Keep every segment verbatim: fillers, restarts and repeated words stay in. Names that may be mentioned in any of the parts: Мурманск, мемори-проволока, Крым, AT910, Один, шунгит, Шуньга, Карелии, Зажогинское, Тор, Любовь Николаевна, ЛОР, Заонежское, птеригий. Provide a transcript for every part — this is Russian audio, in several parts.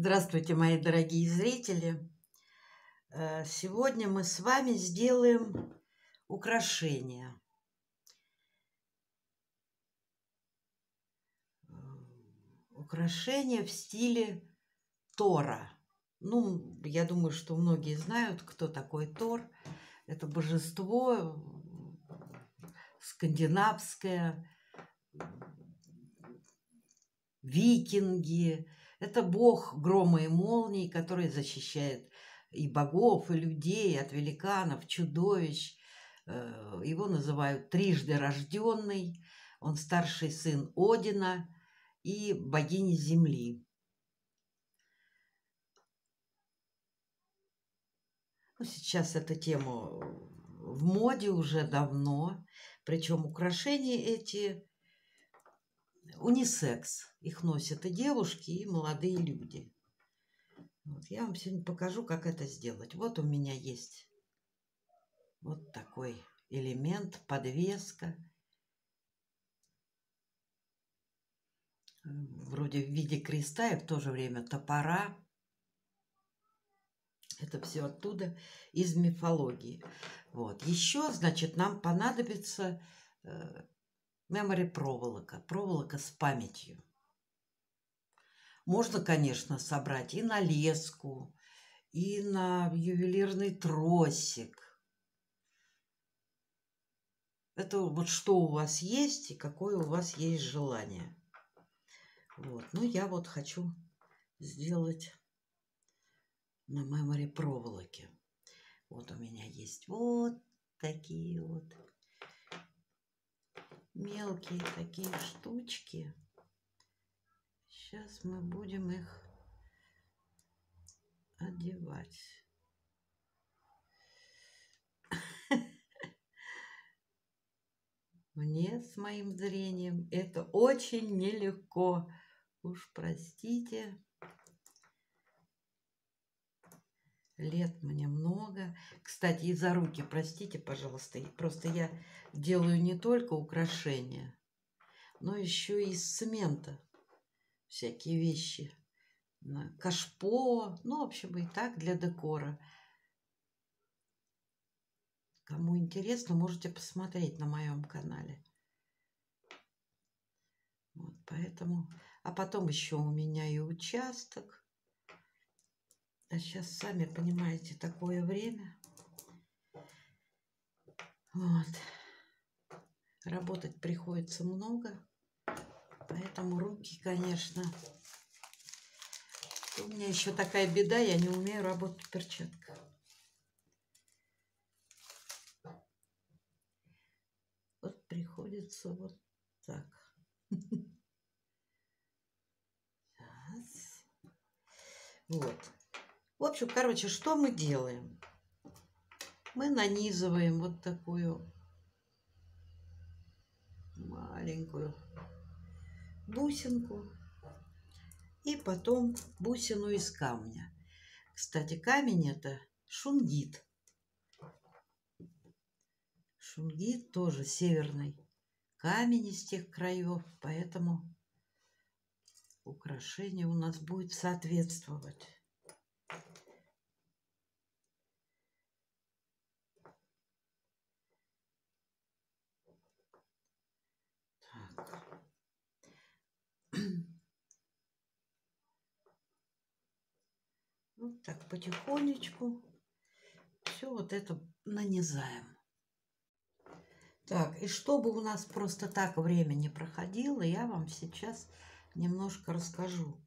Здравствуйте, мои дорогие зрители! Сегодня мы с вами сделаем украшение. Украшение в стиле Тора. Ну, я думаю, что многие знают, кто такой Тор. Это божество скандинавское, викинги. Это бог грома и молний, который защищает и богов, и людей, от великанов, чудовищ. Его называют трижды рожденный. Он старший сын Одина и богини земли. Ну, сейчас эта тема в моде уже давно. Причем украшения эти унисекс. Их носят и девушки, и молодые люди. Вот, я вам сегодня покажу, как это сделать. Вот у меня есть вот такой элемент, подвеска. Вроде в виде креста и в то же время топора. Это все оттуда, из мифологии. Вот. Еще, значит, нам понадобится э, мемори-проволока. Проволока с памятью. Можно, конечно, собрать и на леску, и на ювелирный тросик. Это вот что у вас есть и какое у вас есть желание. Вот. Ну, я вот хочу сделать на мемори проволоке. Вот у меня есть вот такие вот мелкие такие штучки. Сейчас мы будем их одевать. Мне с моим зрением это очень нелегко. Уж простите. Лет мне много. Кстати, и за руки, простите, пожалуйста. Просто я делаю не только украшения, но еще и из цемента всякие вещи. Кашпо. Ну, в общем, и так для декора. Кому интересно, можете посмотреть на моем канале. Вот, поэтому... А потом еще у меня и участок. А сейчас, сами понимаете, такое время. Вот. Работать приходится много. Поэтому руки, конечно. У меня еще такая беда, я не умею работать в перчатках. Вот приходится вот так. Сейчас. Вот. В общем, короче, что мы делаем? Мы нанизываем вот такую маленькую бусинку. И потом бусину из камня. Кстати, камень это шунгит. Шунгит тоже северный камень из тех краев. Поэтому украшение у нас будет соответствовать. Вот так потихонечку все вот это нанизаем. Так, и чтобы у нас просто так время не проходило, я вам сейчас немножко расскажу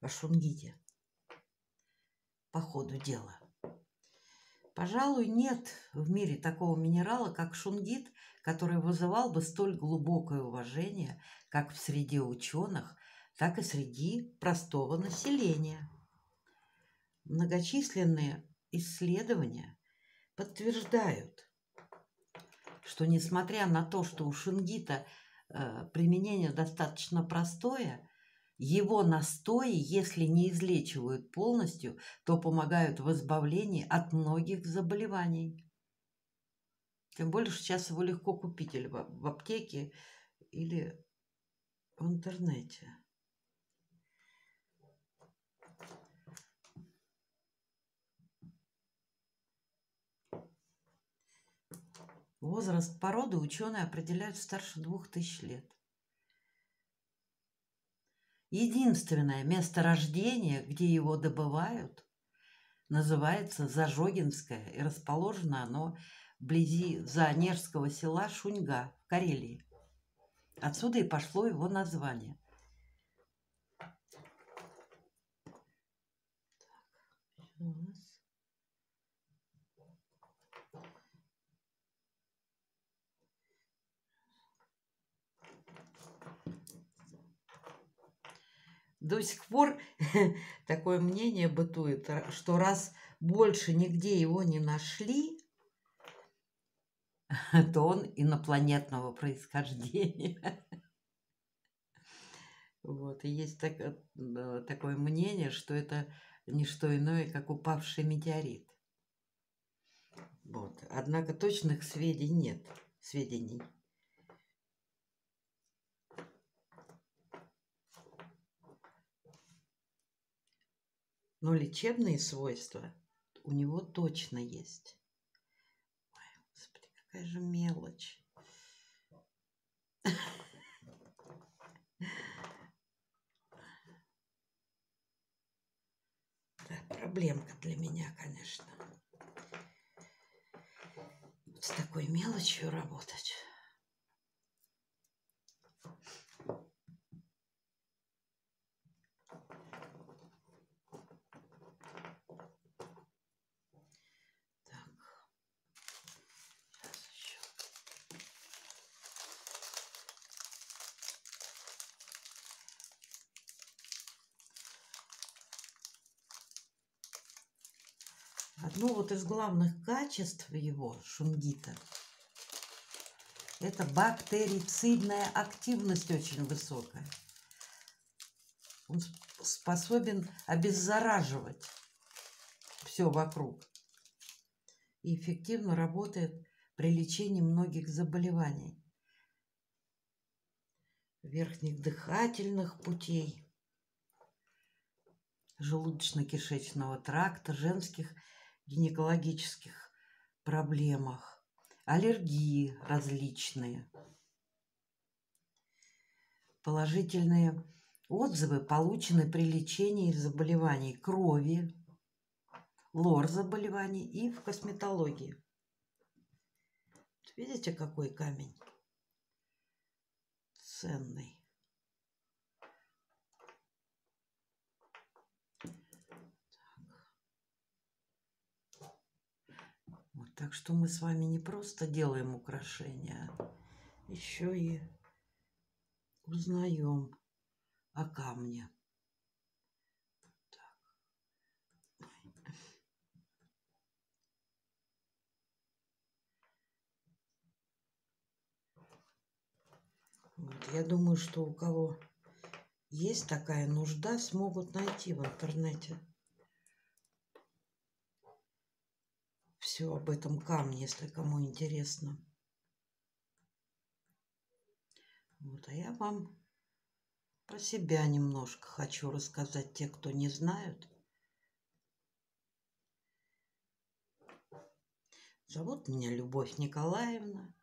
о шунгите по ходу дела. Пожалуй, нет в мире такого минерала, как шунгит, который вызывал бы столь глубокое уважение как в среде ученых, так и среди простого населения. Многочисленные исследования подтверждают, что несмотря на то, что у шунгита э, применение достаточно простое, его настои, если не излечивают полностью, то помогают в избавлении от многих заболеваний. Тем более, что сейчас его легко купить или в аптеке, или в интернете. Возраст породы ученые определяют старше двух тысяч лет. Единственное место рождения, где его добывают, называется Зажогинское, и расположено оно вблизи заонежского села Шуньга в Карелии. Отсюда и пошло его название. До сих пор такое мнение бытует, что раз больше нигде его не нашли, то он инопланетного происхождения. Вот. И есть так, такое мнение, что это не что иное, как упавший метеорит. Вот. Однако точных сведений нет. Сведений. Но лечебные свойства у него точно есть. Ой, господи, какая же мелочь. Да, проблемка для меня, конечно. С такой мелочью работать. Одно вот из главных качеств его, шунгита, это бактерицидная активность очень высокая. Он способен обеззараживать все вокруг и эффективно работает при лечении многих заболеваний верхних дыхательных путей, желудочно-кишечного тракта, женских гинекологических проблемах, аллергии различные. Положительные отзывы получены при лечении заболеваний крови, лор заболеваний и в косметологии. Видите, какой камень ценный. Так что мы с вами не просто делаем украшения, а еще и узнаем о камне. Так. Вот, я думаю, что у кого есть такая нужда, смогут найти в интернете все об этом камне, если кому интересно. Вот, а я вам про себя немножко хочу рассказать, те, кто не знают. Зовут меня Любовь Николаевна.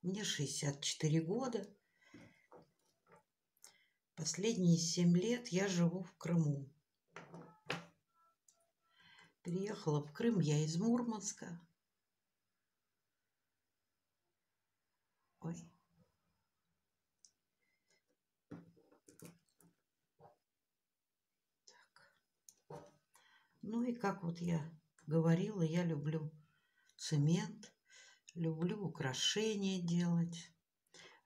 Мне шестьдесят четыре года. Последние семь лет я живу в Крыму. Переехала в Крым я из Мурманска. Ой. Так. Ну и как вот я говорила, я люблю цемент, люблю украшения делать.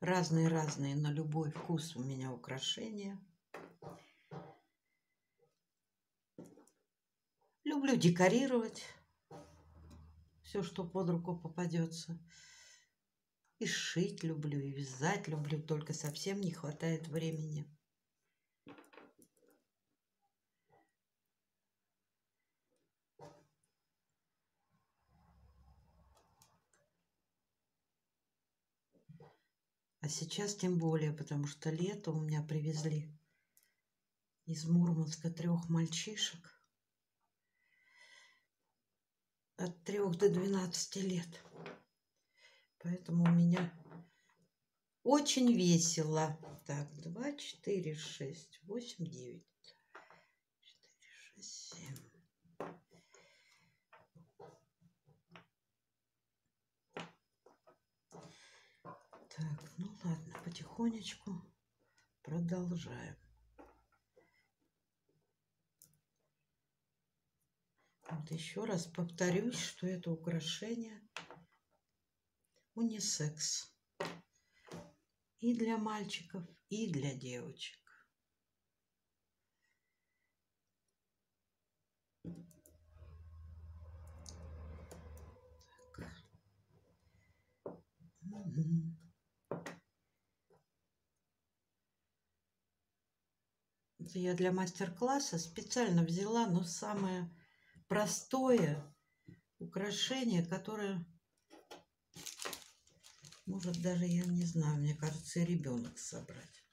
Разные-разные на любой вкус у меня украшения. Люблю декорировать все, что под руку попадется. И шить люблю, и вязать люблю, только совсем не хватает времени. А сейчас тем более, потому что лето у меня привезли из Мурманска трех мальчишек. От трех до двенадцати лет. Поэтому у меня очень весело. Так, два, четыре, шесть, восемь, девять. четыре, шесть, семь. Так, ну ладно, потихонечку продолжаем. Вот еще раз повторюсь, что это украшение унисекс. И для мальчиков, и для девочек. Так. Это я для мастер-класса специально взяла, но самое простое украшение, которое... Может, даже, я не знаю, мне кажется, ребенок собрать.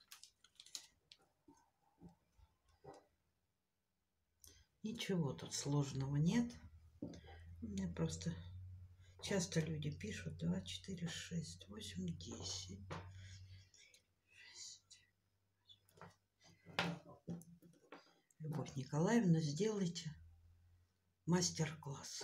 Ничего тут сложного нет. Мне просто часто люди пишут два, четыре, шесть, восемь, десять. Любовь Николаевна, сделайте мастер-класс.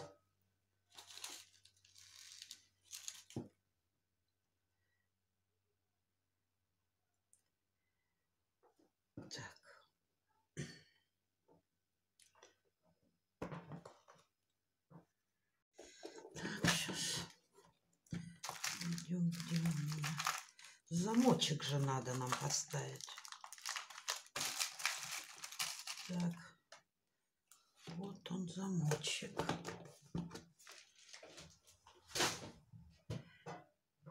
Замочек же надо нам поставить. Так, вот он, замочек.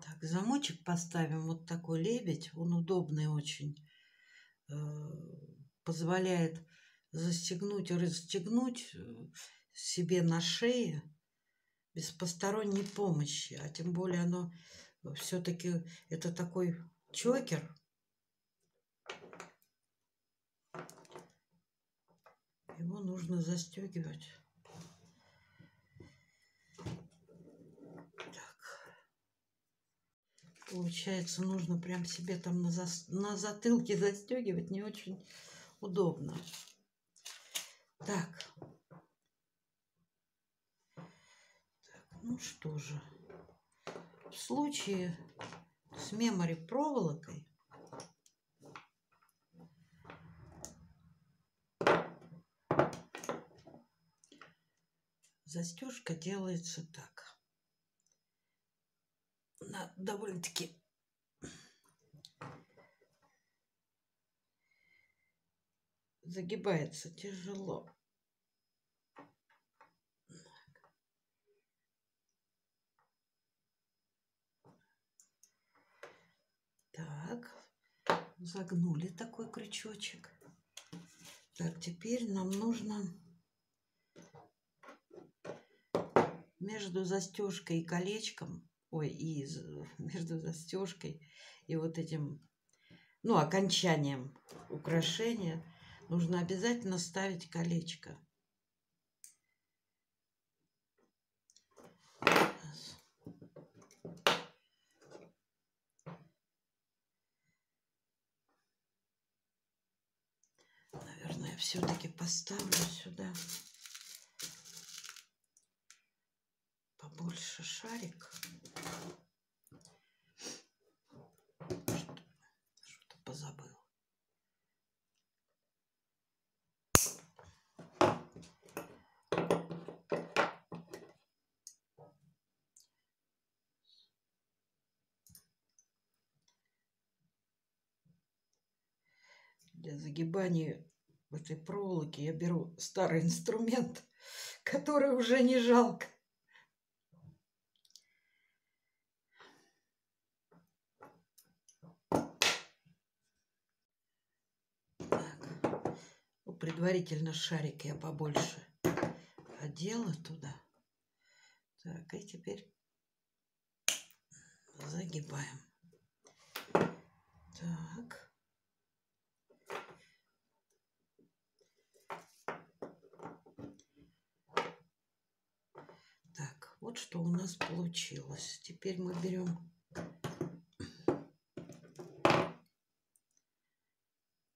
Так, замочек поставим вот такой лебедь. Он удобный очень. Позволяет застегнуть и расстегнуть себе на шее без посторонней помощи. А тем более оно... Все-таки это такой чокер. Его нужно застегивать. Так. Получается, нужно прям себе там на, зас... на затылке застегивать. Не очень удобно. Так. Так, ну что же. В случае с мемори-проволокой застежка делается так. Она довольно-таки загибается тяжело. Загнули такой крючочек. Так, теперь нам нужно между застежкой и колечком, ой, и между застежкой и вот этим, ну, окончанием украшения, нужно обязательно ставить колечко. Все-таки поставлю сюда побольше шарик, что-то позабыл. Для загибания в этой проволоке я беру старый инструмент, который уже не жалко. Так. Ну, предварительно шарик я побольше одела туда. Так, и теперь загибаем. Так. что у нас получилось. Теперь мы берем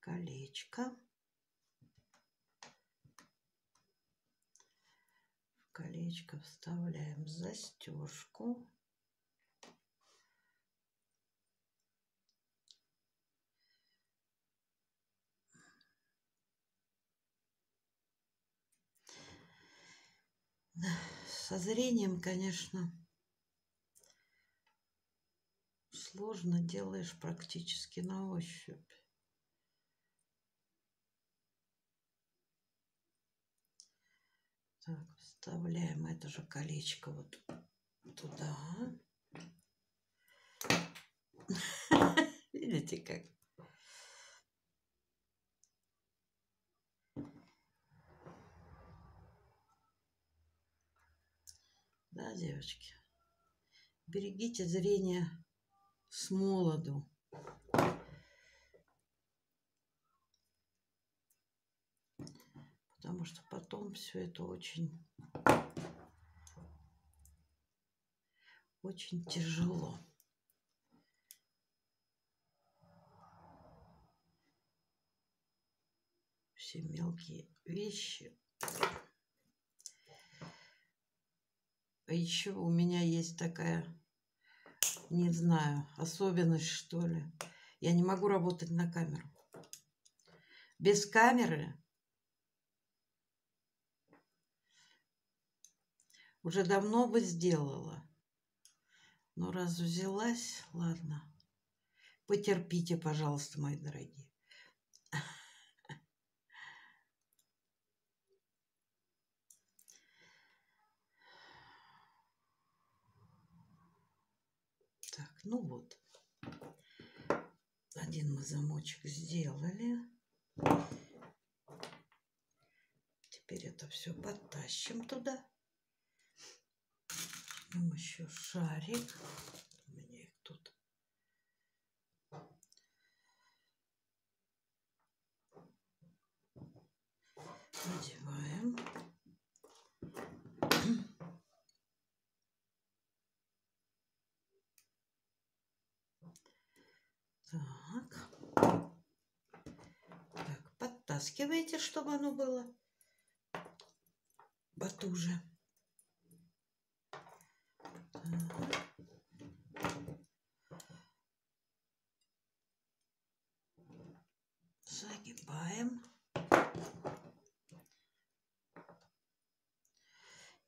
колечко. В колечко вставляем застежку. Со зрением, конечно, сложно, делаешь практически на ощупь. Так, вставляем это же колечко вот туда. Видите, как? Да, девочки, берегите зрение с молоду. Потому что потом все это очень, очень тяжело. Все мелкие вещи. А еще у меня есть такая, не знаю, особенность, что ли. Я не могу работать на камеру. Без камеры уже давно бы сделала. Но раз взялась, ладно. Потерпите, пожалуйста, мои дорогие. Ну вот, один мы замочек сделали. Теперь это все подтащим туда. Возьмем еще шарик. У меня их тут. Надеваем. Так. Так, подтаскиваете, чтобы оно было потуже. Так. Загибаем.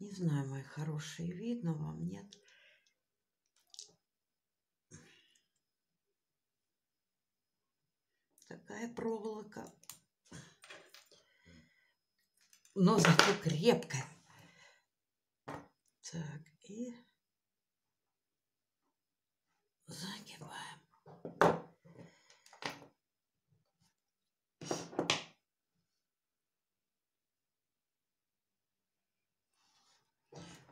Не знаю, мои хорошие, видно вам, нет? Такая проволока, но зато крепкая. Так, и загибаем.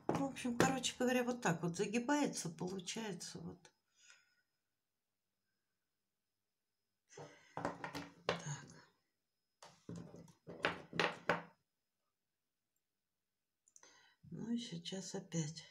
В общем, короче говоря, вот так вот загибается, получается вот. Ну и сейчас опять.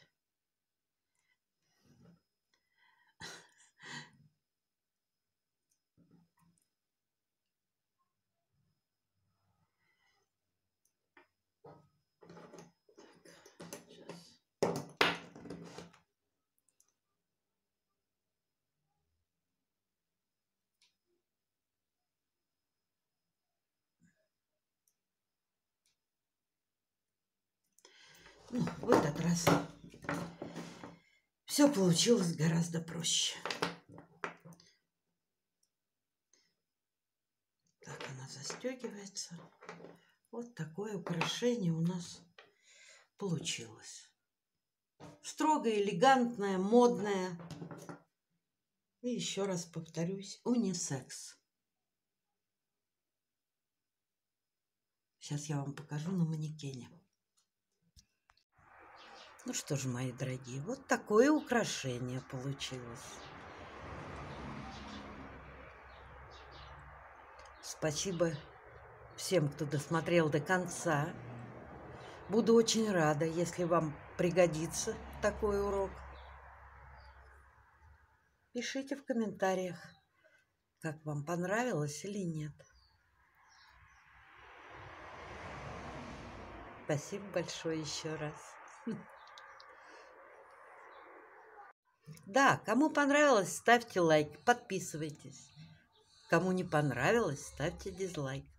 Ну, в этот раз все получилось гораздо проще. Так она застегивается. Вот такое украшение у нас получилось. Строгое, элегантное, модное. И еще раз повторюсь, унисекс. Сейчас я вам покажу на манекене. Ну что же, мои дорогие, вот такое украшение получилось. Спасибо всем, кто досмотрел до конца. Буду очень рада, если вам пригодится такой урок. Пишите в комментариях, как вам понравилось или нет. Спасибо большое еще раз. Да, кому понравилось, ставьте лайк, подписывайтесь. Кому не понравилось, ставьте дизлайк.